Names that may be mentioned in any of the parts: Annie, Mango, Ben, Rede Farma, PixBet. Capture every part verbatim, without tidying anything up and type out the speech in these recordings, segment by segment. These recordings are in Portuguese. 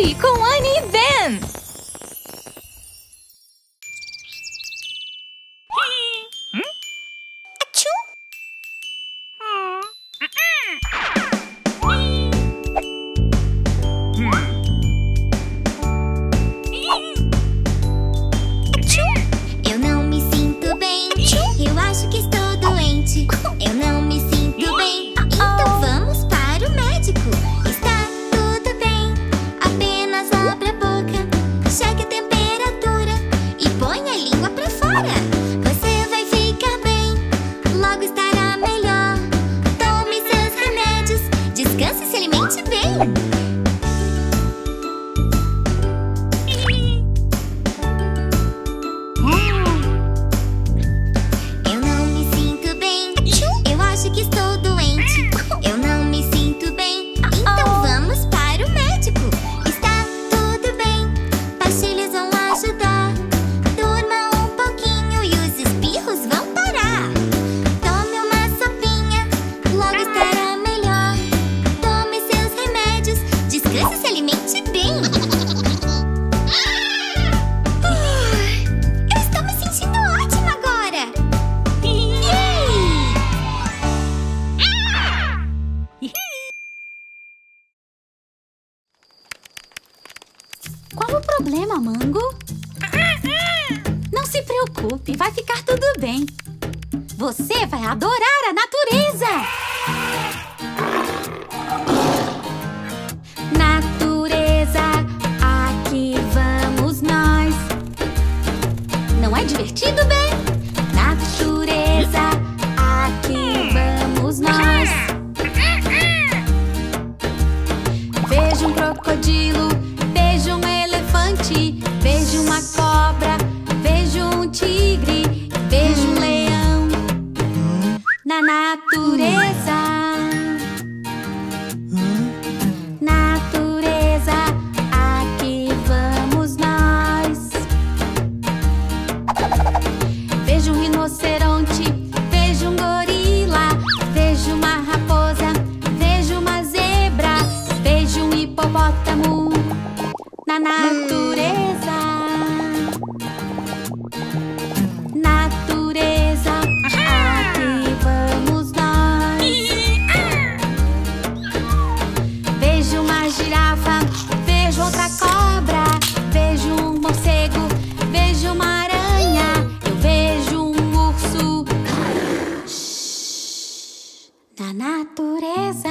Peixe com Annie e Ben! Eu não me sinto bem. Eu acho que estou doente. Eu não me sinto bem. Então vamos para o médico. Qual o problema, Mango? Não se preocupe, vai ficar tudo bem. Você vai adorar a natureza! Natureza, aqui vamos nós. Não é divertido, Ben? Natureza, aqui vamos nós. Vejo um crocodilo, vejo um elefante, vejo uma cobra, vejo um tigre, vejo um leão. Na natureza, natureza, aqui vamos nós. Vejo um rinoceronte, vejo um gorila, vejo uma raposa, vejo uma zebra, vejo um hipopótamo. Na natureza, natureza, aqui vamos nós. Vejo uma girafa, vejo outra cobra, vejo um morcego, vejo uma aranha, eu vejo um urso. Shhh, na natureza.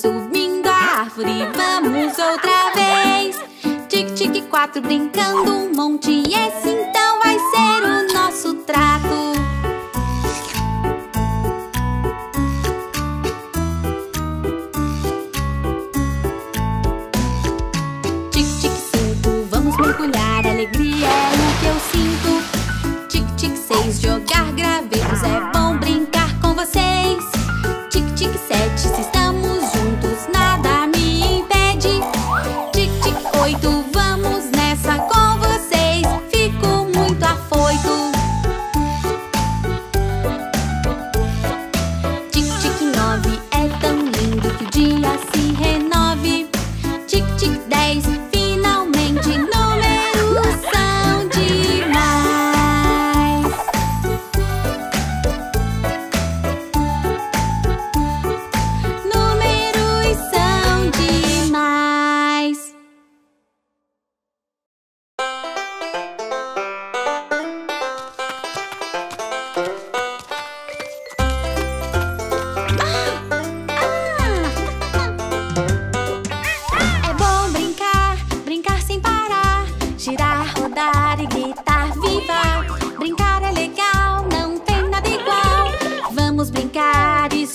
Subindo a árvore, vamos outra vez. Tic, tic, quatro, brincando um monte. Esse então vai ser o nosso trato. Tic, tic, cinco, vamos mergulhar. Alegria é o que eu sinto. Tic, tic, seis, jogar gravetos é bom brincar com vocês. Tic, tic, sete, se estamos vamos nessa com vocês. Fico muito afoito.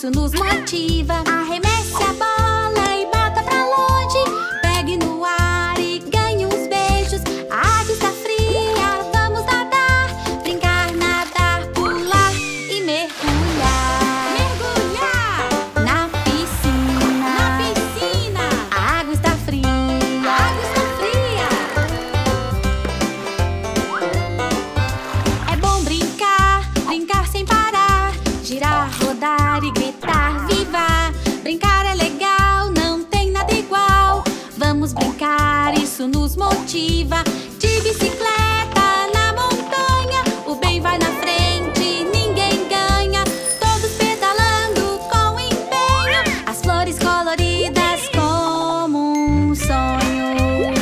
isso nos motiva. Arremesse a bola e bata pra longe. Pegue no ar e ganhe uns beijos. A água está fria, vamos nadar. Brincar, nadar, pular e mergulhar. Mergulhar! Na piscina. Na piscina. A água está fria. A água está fria. É bom brincar, brincar sem parar. Girar, rodar e gritar, viva! Brincar é legal, não tem nada igual. Vamos brincar, isso nos motiva. De bicicleta na montanha, o bem vai na frente, ninguém ganha. Todos pedalando com empenho, as flores coloridas como um sonho.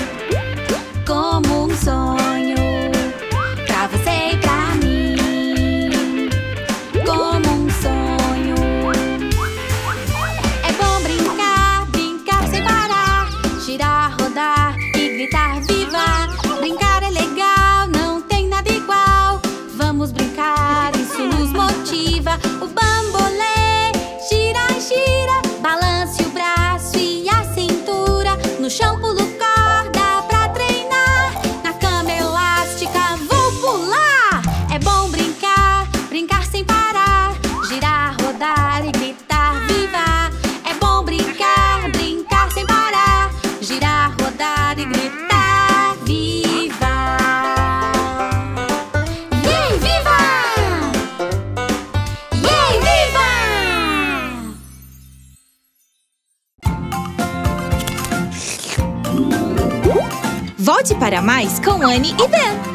Como um sonho, pra você e pra mim. Como um sonho. É bom brincar, brincar sem parar. Girar, rodar e gritar viva. Brincar é legal, não tem nada igual. Vamos brincar, isso nos motiva. O bambolê gira, gira. Balance o braço e a cintura. No chão pulo corda pra treinar. Na cama elástica vou pular. É bom brincar, brincar sem parar. Girar, rodar e gritar viva. É bom brincar, brincar sem parar. Girar, rodar e gritar viva. Yay, viva! Yay, viva! Volte para mais com Annie e Ben.